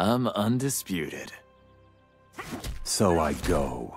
I'm undisputed. So I go.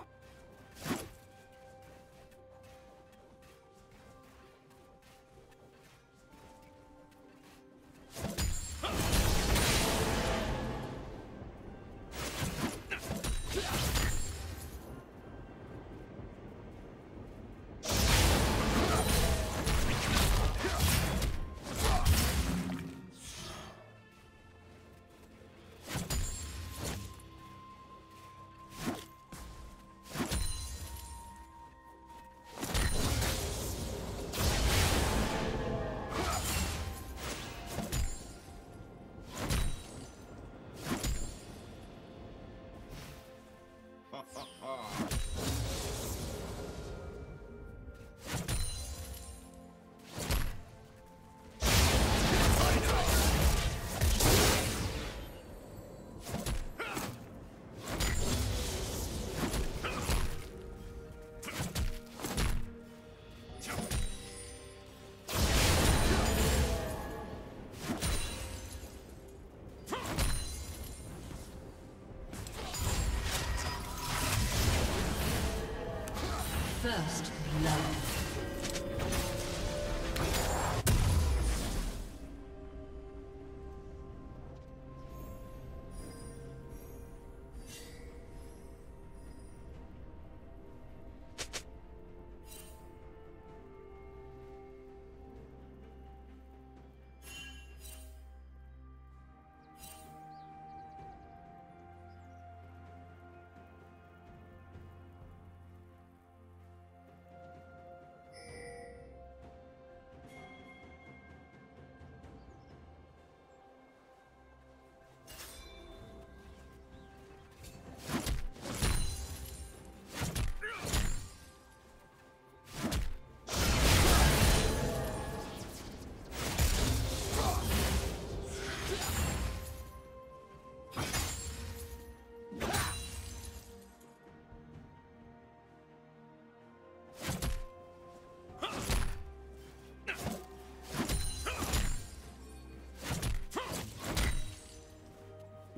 First love.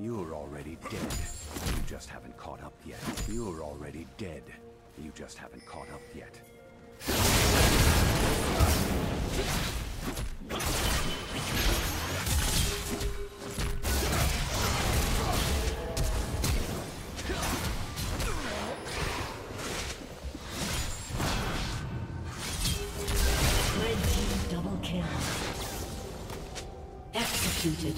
You're already dead. You just haven't caught up yet. You're already dead. You just haven't caught up yet. Red team double kill. Executed.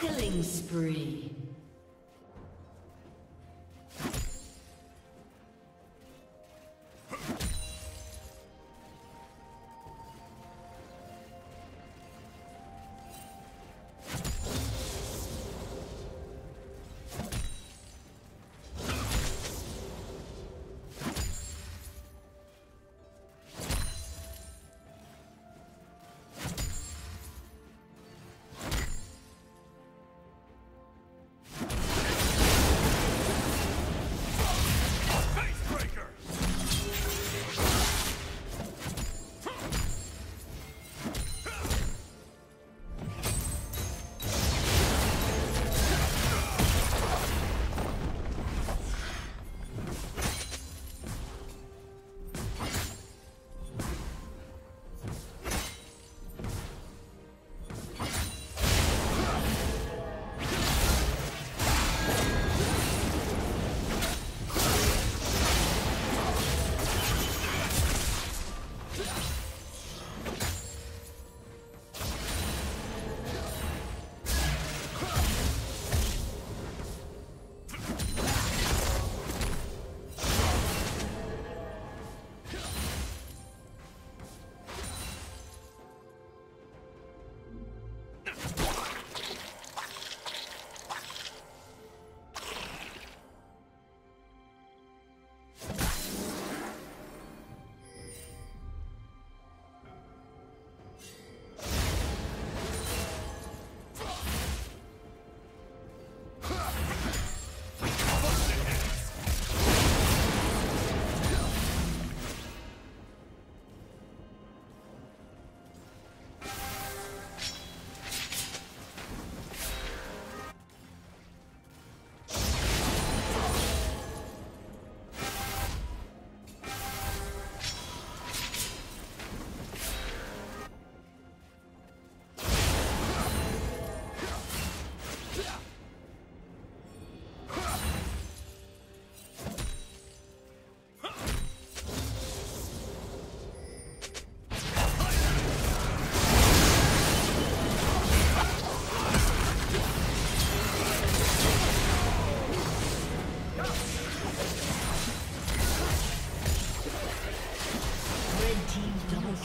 Killing spree.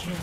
kill.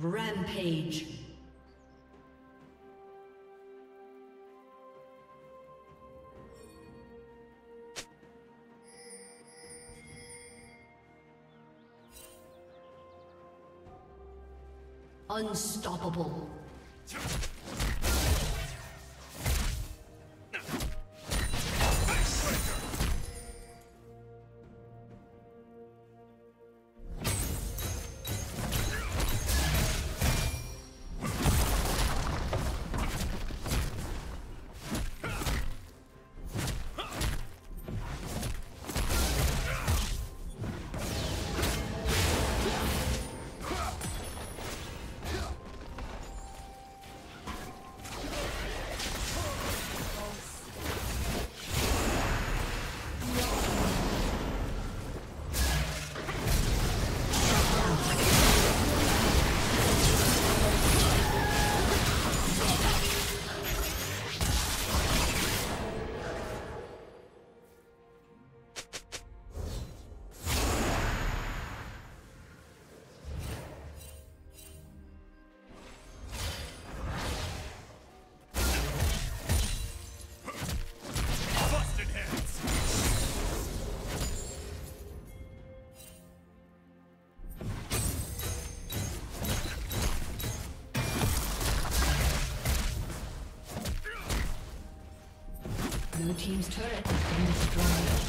Rampage. Unstoppable. Blue team's turret has been destroyed.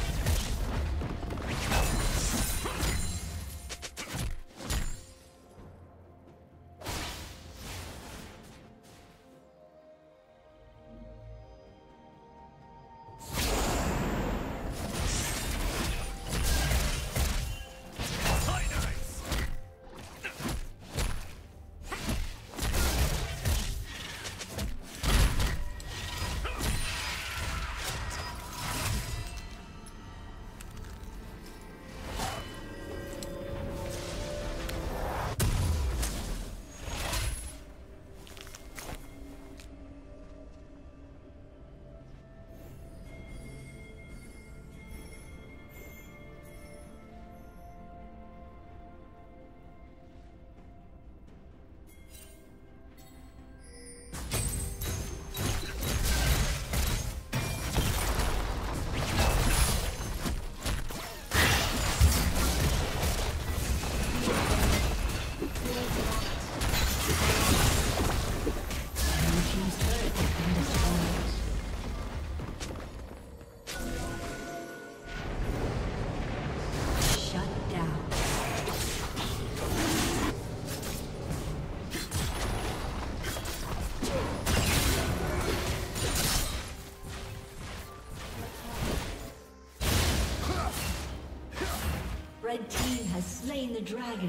Red team has slain the dragon.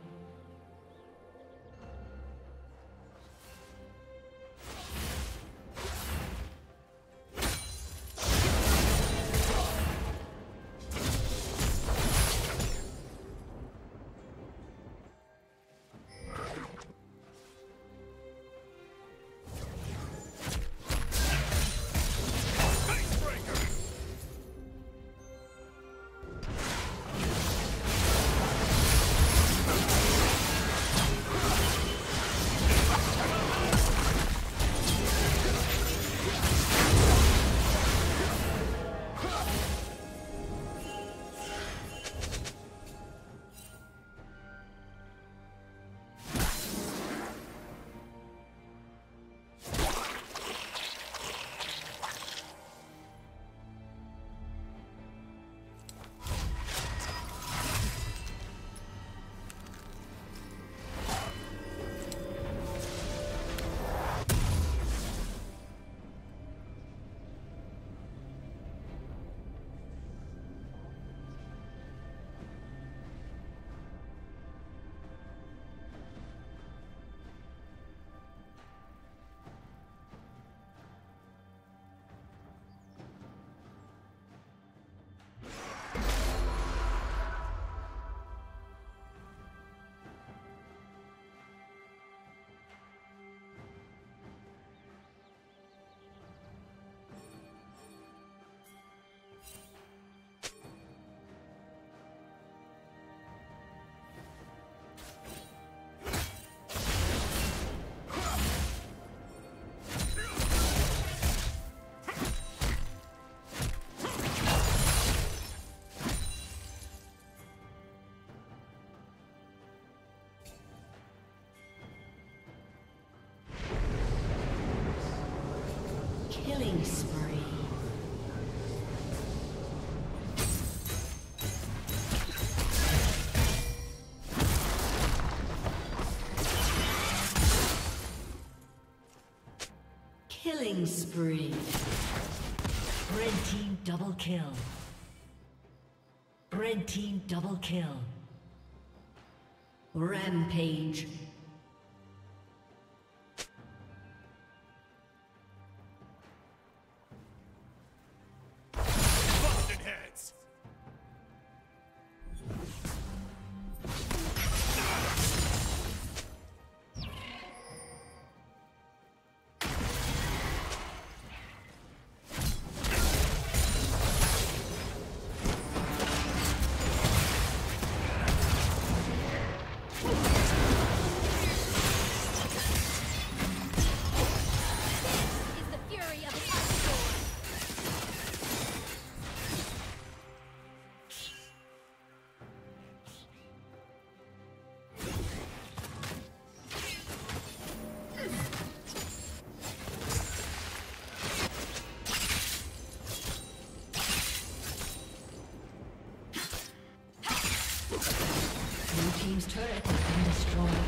Killing spree. Killing spree. Red team double kill. Red team double kill. Rampage. Turret has been destroyed.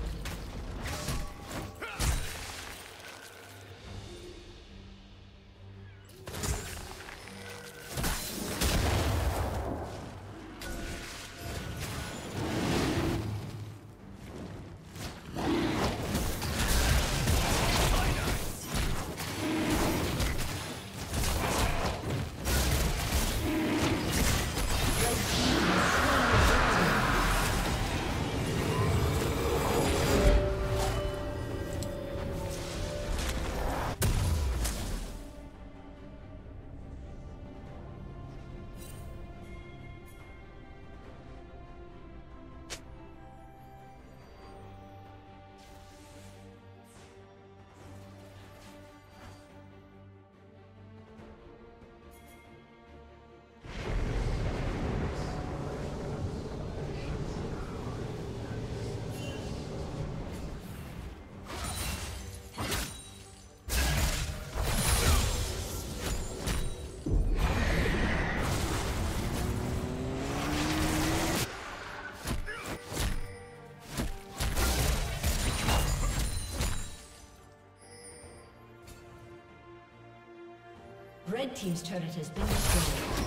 Team's turret has been destroyed.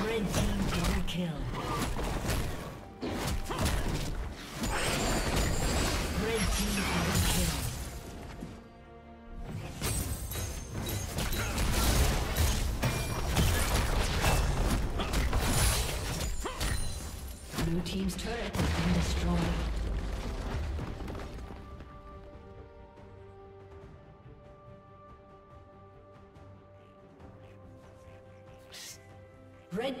Red team's turret has been destroyed. Red team double kill. Red team double kill. Blue team's turret has been destroyed. Red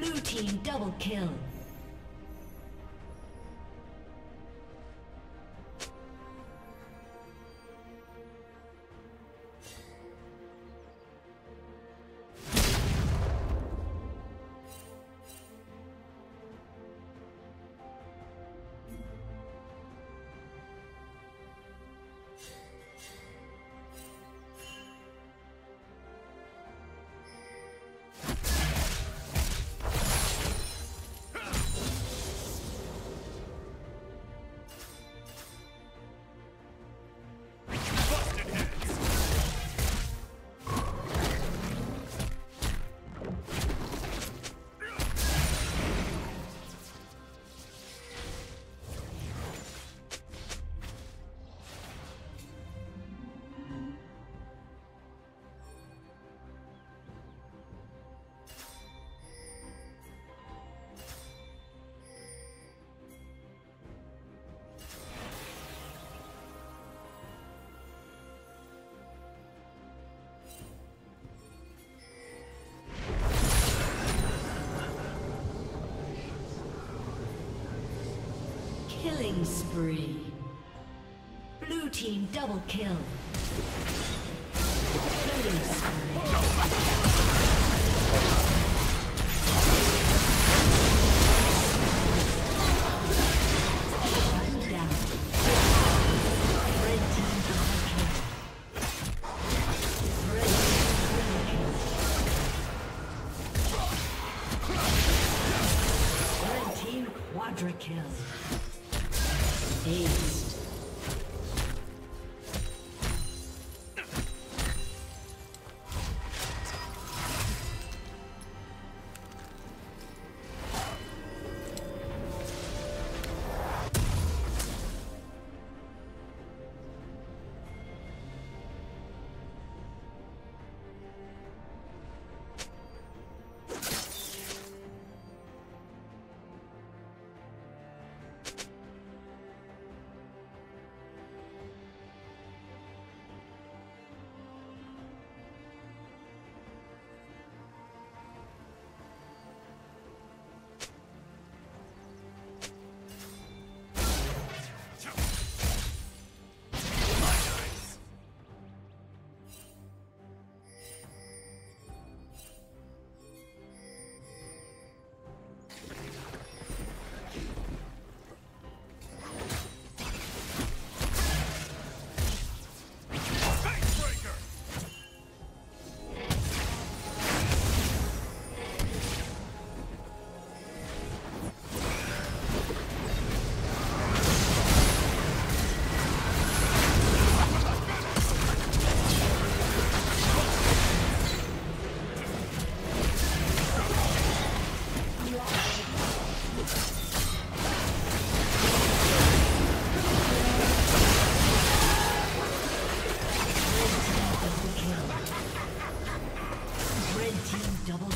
Blue team double kill. Killing spree. Blue team double kill. Killing spree.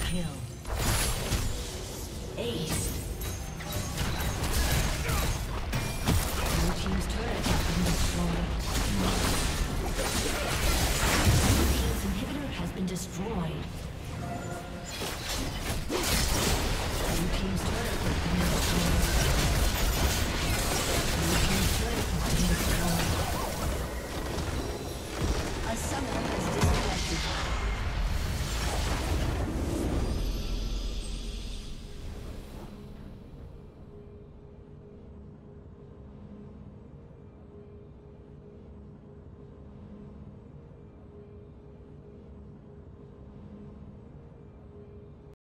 Kill. Aced. Double kill. Ace.